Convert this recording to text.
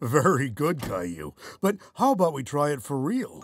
Very good, Caillou. But how about we try it for real?